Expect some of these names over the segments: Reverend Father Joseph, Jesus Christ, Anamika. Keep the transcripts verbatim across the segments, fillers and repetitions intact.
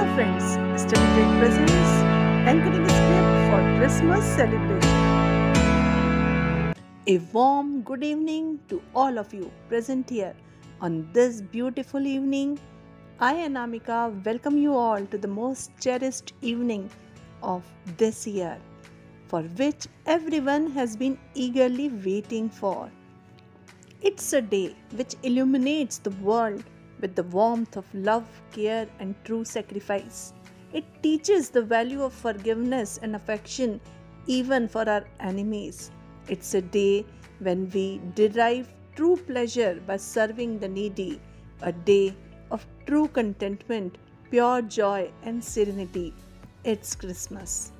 Hello friends, still take presents and getting a gift for Christmas celebration. A warm good evening to all of you present here. On this beautiful evening, I Anamika welcome you all to the most cherished evening of this year, for which everyone has been eagerly waiting for. It's a day which illuminates the world with the warmth of love, care and true sacrifice. It teaches the value of forgiveness and affection even for our enemies. It's a day when we derive true pleasure by serving the needy, a day of true contentment, pure joy and serenity. It's Christmas.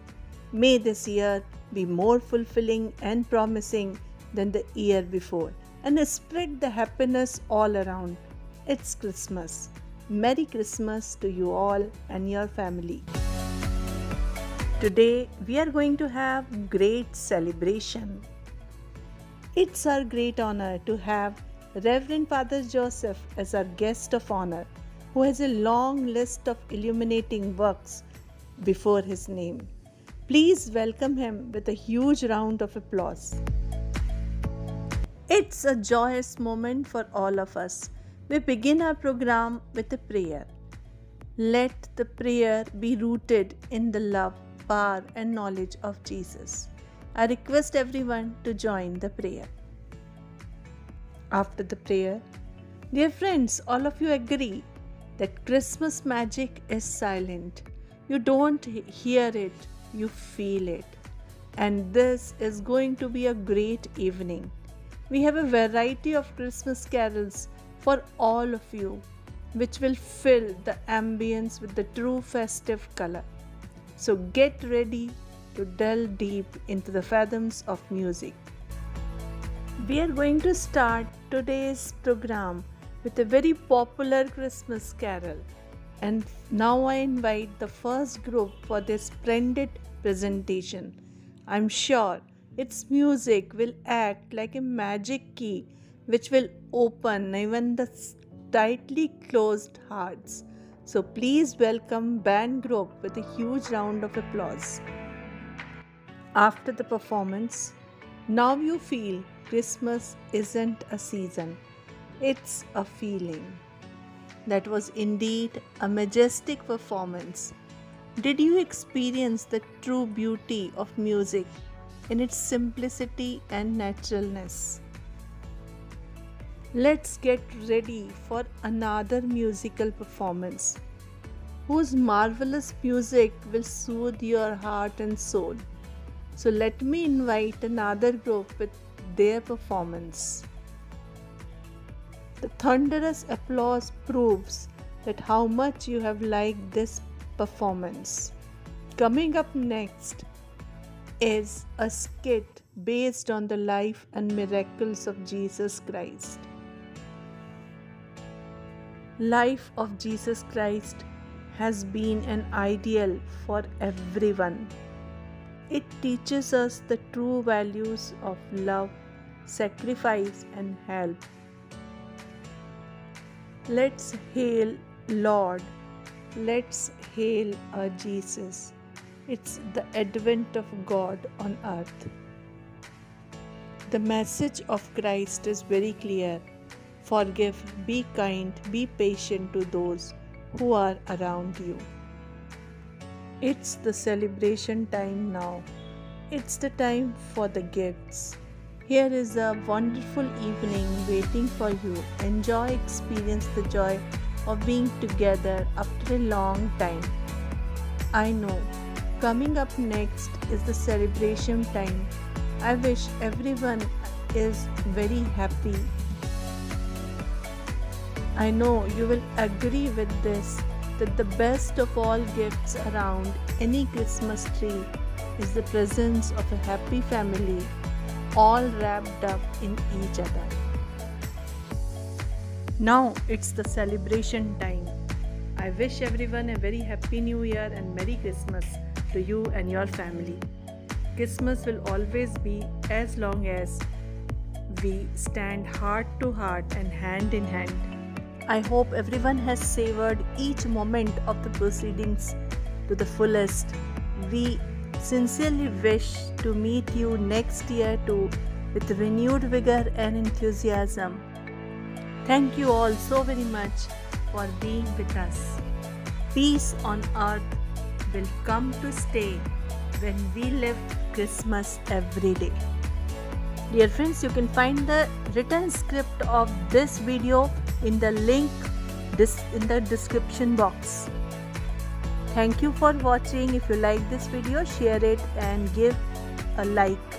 May this year be more fulfilling and promising than the year before, and spread the happiness all around. It's Christmas. Merry Christmas to you all and your family. Today we are going to have great celebration. It's our great honor to have Reverend Father Joseph as our guest of honor, who has a long list of illuminating works before his name. Please welcome him with a huge round of applause. It's a joyous moment for all of us. We begin our program with a prayer. Let the prayer be rooted in the love, power and knowledge of Jesus. I request everyone to join the prayer. After the prayer, dear friends, all of you agree that Christmas magic is silent. You don't hear it, you feel it. And this is going to be a great evening. We have a variety of Christmas carols for all of you, which will fill the ambience with the true festive color. So get ready to delve deep into the fathoms of music. We are going to start today's program with a very popular Christmas carol. And now I invite the first group for their splendid presentation. I'm sure its music will act like a magic key which will open even the tightly closed hearts. So please welcome band group with a huge round of applause. After the performance, now you feel Christmas isn't a season, it's a feeling. That was indeed a majestic performance. Did you experience the true beauty of music in its simplicity and naturalness? Let's get ready for another musical performance whose marvelous music will soothe your heart and soul. So let me invite another group with their performance. The thunderous applause proves that how much you have liked this performance. Coming up next is a skit based on the life and miracles of Jesus Christ. Life of Jesus Christ has been an ideal for everyone. It teaches us the true values of love, sacrifice and help. Let's hail Lord. Let's hail our Jesus. It's the advent of God on earth. The message of Christ is very clear. Forgive, be kind, be patient to those who are around you. It's the celebration time now. It's the time for the gifts. Here is a wonderful evening waiting for you. Enjoy, experience the joy of being together after a long time. I know. Coming up next is the celebration time. I wish everyone is very happy. I know you will agree with this, that the best of all gifts around any Christmas tree is the presence of a happy family, all wrapped up in each other. Now it's the celebration time. I wish everyone a very happy New Year and Merry Christmas to you and your family. Christmas will always be, as long as we stand heart to heart and hand in hand, I hope everyone has savored each moment of the proceedings to the fullest. We sincerely wish to meet you next year too with renewed vigor and enthusiasm. Thank you all so very much for being with us. Peace on earth will come to stay when we live Christmas every day. Dear friends, you can find the written script of this video in the link this in the description box. Thank you for watching. If you like this video, share it and give a like.